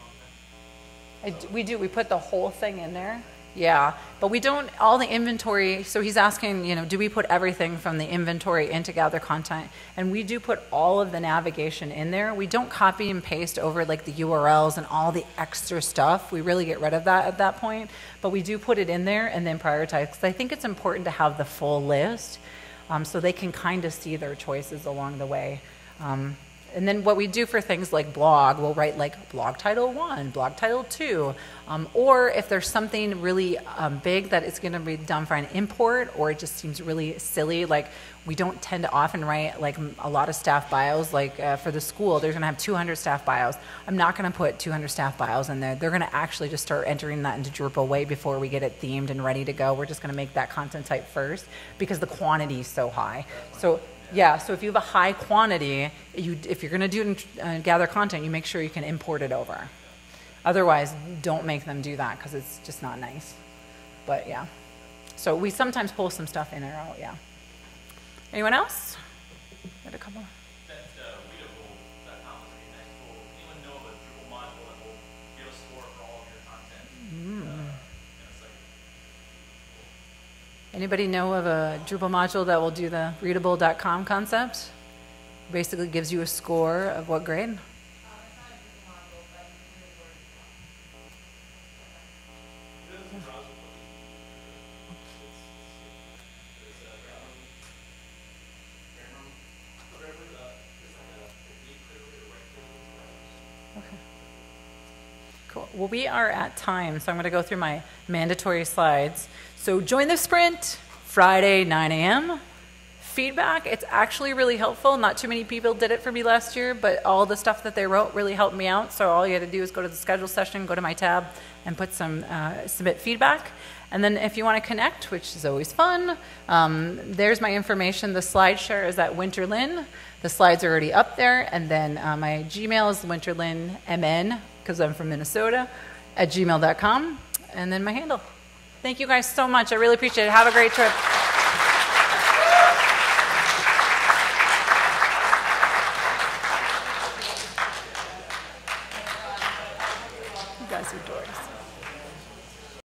Content? So I, we do. We put the whole thing in there. Yeah. But we don't, all the inventory, so he's asking, you know, do we put everything from the inventory into Gather Content? And we do put all of the navigation in there. We don't copy and paste over like the U R Ls and all the extra stuff. We really get rid of that at that point. But we do put it in there and then prioritize, because I think it's important to have the full list. Um, so they can kind of see their choices along the way. Um, and then what we do for things like blog, we'll write like blog title one, blog title two, um, or if there's something really um, big that it's going to be done for an import, or it just seems really silly, like we don't tend to often write like a lot of staff bios, like uh, for the school, they're going to have two hundred staff bios. I'm not going to put two hundred staff bios in there. They're going to actually just start entering that into Drupal way before we get it themed and ready to go. We're just going to make that content type first because the quantity is so high. So yeah, so if you have a high quantity, you, if you're going to do it in uh, Gather Content, you make sure you can import it over. Otherwise, don't make them do that because it's just not nice. But yeah, so we sometimes pull some stuff in or out, yeah. Anyone else? Got a couple. That uh, readable dot com is pretty nice. Will anyone know of a Drupal module that will give a score for all of your content? Mm. Uh, and it's like, cool. Anybody know of a Drupal module that will do the readable dot com concept? Basically gives you a score of what grade? Um, it's not a Drupal module, but you can do it for Cool. Well, we are at time, so I'm going to go through my mandatory slides. So join the sprint, Friday, nine A M Feedback, it's actually really helpful. Not too many people did it for me last year, but all the stuff that they wrote really helped me out. So all you had to do is go to the schedule session, go to my tab, and put some, uh, submit feedback. And then if you want to connect, which is always fun, um, there's my information. The slide share is at Winter Lynn. The slides are already up there. And then uh, my Gmail is Winter Lynn M N, because I'm from Minnesota, at gmail dot com, and then my handle. Thank you guys so much. I really appreciate it. Have a great trip.